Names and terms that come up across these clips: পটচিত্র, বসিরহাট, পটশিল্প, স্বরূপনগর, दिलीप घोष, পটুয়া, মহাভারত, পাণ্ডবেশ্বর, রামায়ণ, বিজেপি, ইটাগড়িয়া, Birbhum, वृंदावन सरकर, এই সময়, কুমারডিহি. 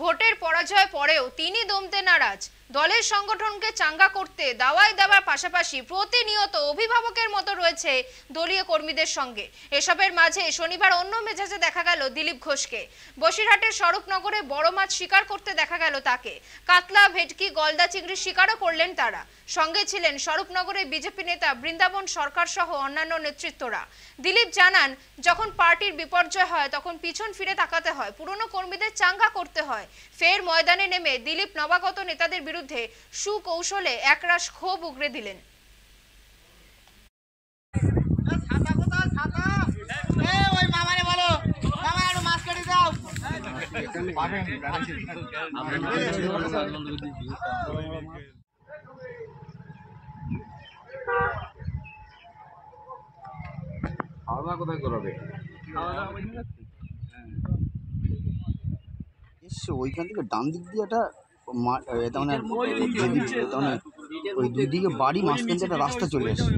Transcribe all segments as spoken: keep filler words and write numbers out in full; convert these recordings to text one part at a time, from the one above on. ভোটের পরাজয় পরেও তিনি দমতে নারাজ। দলের সংগঠনকে চাঙ্গা করতে দাওয়ায় দেওয়ার পাশাপাশি প্রতিনিয়ত অভিভাবকের মতো রয়েছে দলীয় কর্মীদের সঙ্গে। এসবের মাঝে শনিবার অন্য মেজাজে দেখা গেল দিলীপ ঘোষকে। বসিরহাটের স্বরূপনগরে বড় মাছ শিকার করতে দেখা গেল তাকে। কাতলা, ভেটকি, গলদা চিংড়ির শিকারও করলেন তারা। সঙ্গে ছিলেন স্বরূপনগরের বিজেপি নেতা বৃন্দাবন সরকার সহ অন্যান্য নেতৃত্বরা। দিলীপ জানান, যখন পার্টির বিপর্যয় হয় তখন পিছন ফিরে তাকাতে হয়, পুরনো কর্মীদের চাঙ্গা করতে হয়। ফের ময়দানে নেমে দিলীপ নবাগত নেতাদের বিরুদ্ধে সুকৌশলে একরাশ ক্ষোভ উগরে দিলেন। ওইখান থেকে ডান দিক দিয়ে একটা ওই দুদিকে বাড়ি মাঝখান থেকে একটা রাস্তা চলে আসে।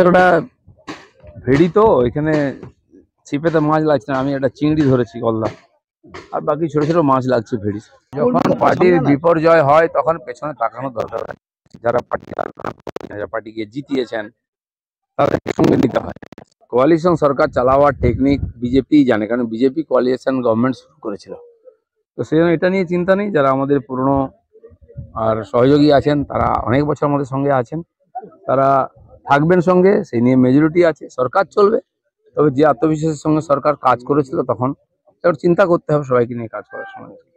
একটা ভেড়ি তো এখানে ছিপেতে মাছ লাগছে না, আমি একটা চিংড়ি ধরেছি, গলদা, আর বাকি ছোট ছোট মাছ লাগছে ভেড়ি। যখন পার্টির বিপর্যয় হয় তখন পেছনে তাকানো দরকার। যারা পার্টি যারা পার্টিকে জিতিয়েছেন তাদের সঙ্গে নিতে হয়। কোয়ালিশন সরকার চালাবার টেকনিক বিজেপি জানে, কারণ বিজেপি কোয়ালিশন গভর্নমেন্ট শুরু করেছিল। তো সেই জন্য এটা নিয়ে চিন্তা নেই। যারা আমাদের পুরনো আর সহযোগী আছেন, তারা অনেক বছর আমাদের সঙ্গে আছেন, তারা থাকবেন সঙ্গে, সেই নিয়ে মেজরিটি আছে। সরকার চলবে, তবে যে আত্মবিশ্বাসের সঙ্গে সরকার কাজ করেছিল তখন, তার চিন্তা করতে হবে সবাইকে নিয়ে কাজ করার সময়।